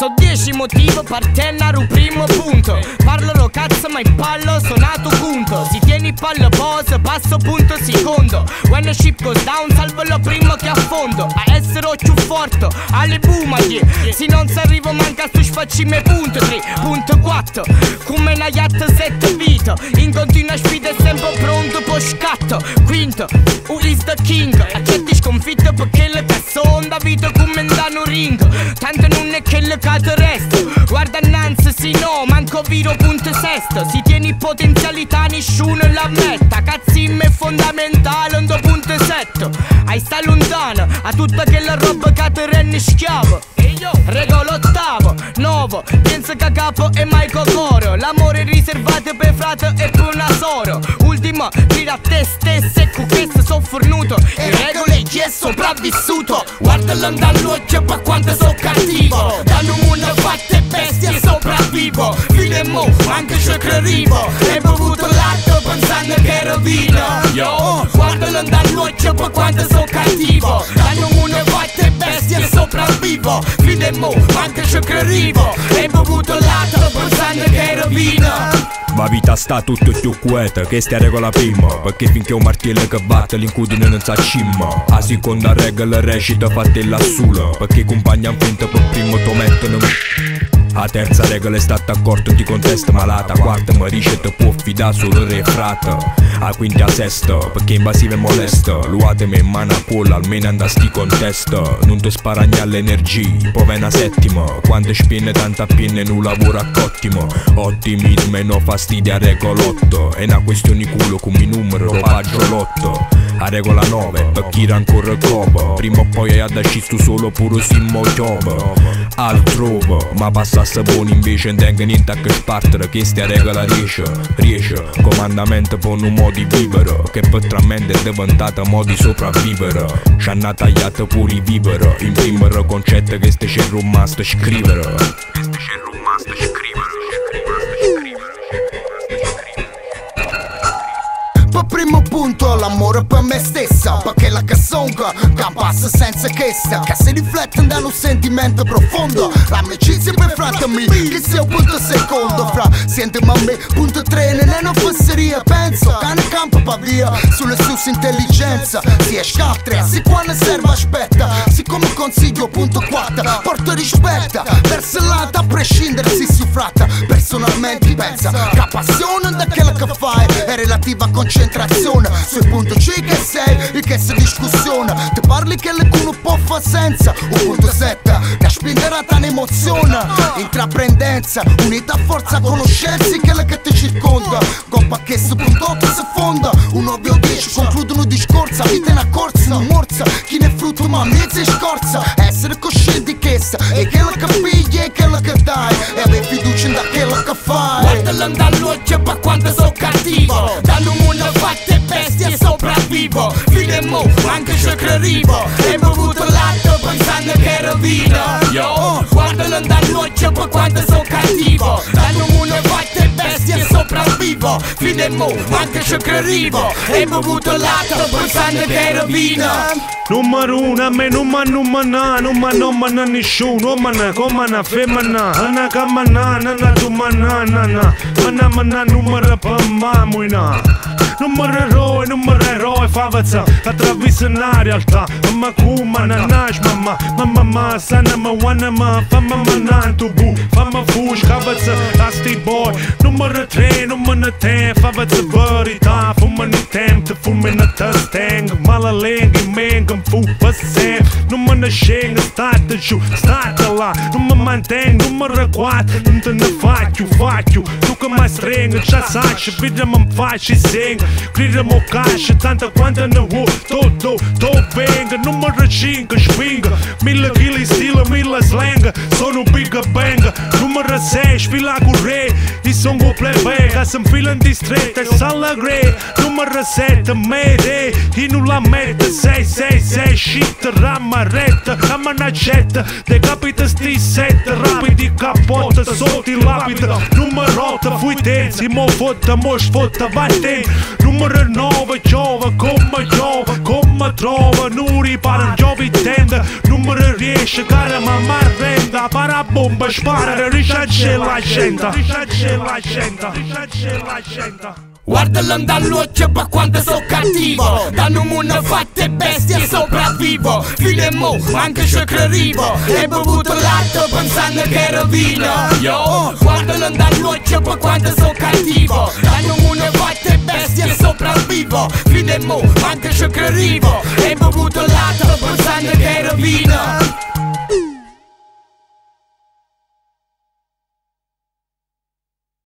So 10 motivo per tennare un primo punto. Parlo lo cazzo ma il pallo sonato punto. Si tieni pallo pose, passo punto secondo. When the ship goes down salvo lo primo che affondo. A essere più forte, alle bumaglie. Se non si arrivo manca su sfaccime punto 3, punto 4. Come una yacht 7 vito. In continua sfida è sempre pronto po' scatto. Quinto, who is the king? Accetti sconfitto perché le persone da vita come un ring. Tanto non è che le cade resto. Guarda innanzi, sì no, manco viro punto sesto. Si tieni potenzialità, nessuno la metta. Cazzim è fondamentale, un punto setto. Hai sta lontano, a tutta quella roba che te rende schiavo. Regolo ottavo, novo, penso che capo è mai cocoro. L'amore riservato per frate e per una soro. Ultimo, tira a te stesso e con questo sono fornuto. E regole chi è sopravvissuto. Guardalo dall'occhio per quanto sono cattivo. Danno una fatte bestia sopravvivo. Fine mo, anche se crerivo. E bevuto latte pensando che ero vino. Guardalo dall'occhio per quanto sono cattivo. Danno una fatte bestia sopravvivo. Fine mo, anche se crerivo. E bevuto latte pensando che ero vino. Ma vita sta tutto più quieta, che sta regola prima. Perché finché un martello che batte l'incudine non sa cima. A seconda regola recita fatte la sola. Perché compagna finta per primo ti mettono. A terza regola è stata accorta di contesta malata. Quarta marisce te può fidare solo re frata. A quinta sesta perché invasiva e molesta. Luatemi in mano a polla almeno anda sti contesta. Non ti sparagna l'energia, poi vena settima. Quando spinne tanta pinne non lavora a cottimo. Ottimismo e no fastidia regolotto. È una questione culo come numero paggiolotto. A regola 9 per chi era ancora copo. Prima o poi hai adacisto solo puro si motivo. Altrove ma passa a sapone invece non tengo niente a che spartere. Che sta regola riesce comandamento con un modo di vivere. Che petramente è diventata modo di sopravvivere. Ci hanno tagliato pure i vivere. Imprimere concetto che sta c'è rimasto scrivere. Questo c'è rimasto scrivere. Per primo punto l'amore per me stessa. Perché la cassonca che passa senza chiesta. Che si riflette da un sentimento profondo. L'amicizia per fratemi, che sia un punto secondo. Fra sentimi a me, punto 3, nella fesseria. Penso che ne campo pa via sulle sue intelligenza. Si è scatria, si quando serve aspetta. Siccome consiglio, punto 4, porto rispetta. Verselata a prescindere si suffratta. Personalmente pensa che passione da quella che fai è relativa concentrazione. Sui punto 5 che sei e che si discussione. Ti parli che qualcuno può far senza. Un punto 7 che spinderà tanta emozione. Intraprendenza, unità, forza, conoscenza che ti circonda. Coppa che su punto 8 si fonda. Un ovvio 10 concludono discorsa. Vita in una corsa, una morsa. Chi ne frutto ma mezza scorsa. Essere coscienti che sta e che la capiglia e che la che dai. E avere fiducia in da che la che fai. Guardalo dall'occhio per quanto sono cattivo. Danno una fatta e bestia sopravvivo. Fine mo, anche se crerivo. E bevuto latte pensando che ero vino. Guardalo dall'occhio per quanto sono cattivo. Danno una fatta e bestia sopravvivo. Fine mo, anche se crerivo. E bevuto latte pensando che ero vino. Numero uno a me non manna nessuno. Manna come manna femmina. Anna camana, anna tu manna, anna. Manna manna numero per mamuina. Numero eroe fa avanza. Attraverso la realtà. Ma come nasce mamma. Mamma sana ma wanama. Famma manna tu bu. Famma fush avanza. Asti boy. Numero 3, numero 10. Fa avanza verità. Fuma in tempo. Fuma in testang. Malalenga menga. Fu passare, non me ne scengo, state giù, state là, non mi mantengo, numero 4, non te ne faccio, tu che mi stringo, già sacci, vediamo in faccia e sing, gridiamo cascia, tanto quanto ne vuoi, tu venga, numero 5, spinga, 1000 kg stile, 1000 slang, sono big bang, numero 6, sfila con re, e sono plebeca, se infila in distretto, e sala gre, numero 7, mede, e non la mette, 6, shit, ramaretta, ramanagetta, decapita sti set, rapidi capota, sotto lapida, numero 8, fui tenzi, mo fotta, mo sfotta, va ten, numero 9, giova, come trova, non ripara, giovi tenda, numero numero 10, cara mamma arrenda, parabomba, spara, risciacce la gente, risciacce la gente, risciacce la gente. Guardalo andall'occhio per quanto so cattivo, da numuna fatte bestie sopravvivo. Fino e mo, anche se crerivo, e bevuto latte pensando che ero vino. Yo, guardalo andall'occhio per quanto so cattivo, da numuna fatte bestie sopravvivo. Fino e mo, anche se crerivo, e bevuto latte pensando che ero vino.